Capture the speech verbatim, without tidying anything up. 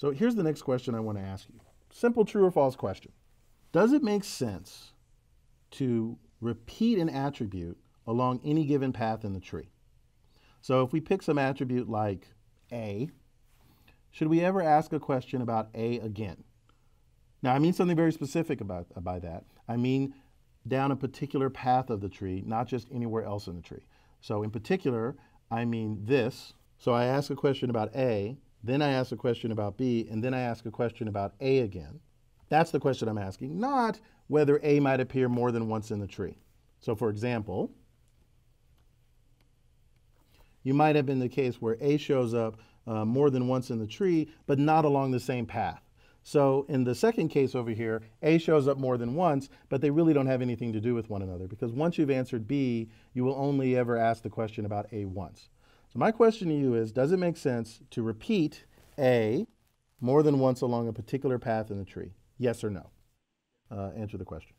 So here's the next question I want to ask you. Simple true or false question. Does it make sense to repeat an attribute along any given path in the tree? So if we pick some attribute like A, should we ever ask a question about A again? Now, I mean something very specific about, by that. I mean down a particular path of the tree, not just anywhere else in the tree. So in particular, I mean this. So I ask a question about A, then I ask a question about B, and then I ask a question about A again. That's the question I'm asking, not whether A might appear more than once in the tree. So for example, you might have been the case where A shows up uh, more than once in the tree, but not along the same path. So in the second case over here, A shows up more than once, but they really don't have anything to do with one another, because once you've answered B, you will only ever ask the question about A once. So my question to you is, does it make sense to repeat A more than once along a particular path in the tree? Yes or no? Uh, answer the question.